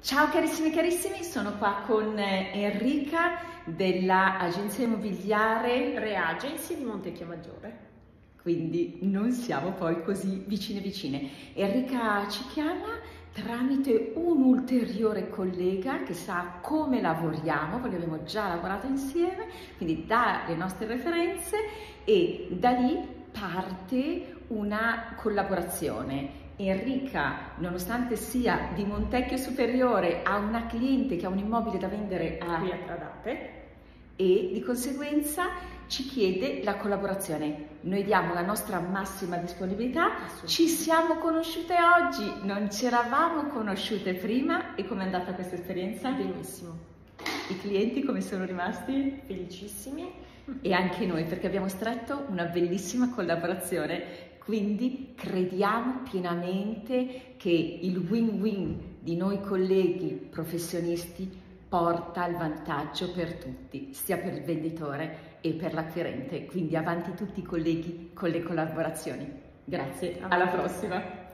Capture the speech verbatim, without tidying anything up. Ciao carissimi e carissimi, sono qua con Enrica dell'agenzia immobiliare Reagency di Montecchio Maggiore. Quindi non siamo poi così vicine vicine. Enrica ci chiama tramite un ulteriore collega che sa come lavoriamo, perché abbiamo già lavorato insieme, quindi dà le nostre referenze e da lì parte una collaborazione. Enrica, nonostante sia di Montecchio Superiore, ha una cliente che ha un immobile da vendere a, qui a Tradate e di conseguenza ci chiede la collaborazione. Noi diamo la nostra massima disponibilità, ci siamo conosciute oggi, non ci eravamo conosciute prima. E com'è andata questa esperienza? Benissimo. I clienti come sono rimasti? Felicissimi. E anche noi, perché abbiamo stretto una bellissima collaborazione. Quindi crediamo pienamente che il win-win di noi colleghi professionisti porta il vantaggio per tutti, sia per il venditore e per l'acquirente. Quindi avanti tutti i colleghi con le collaborazioni. Grazie, alla prossima!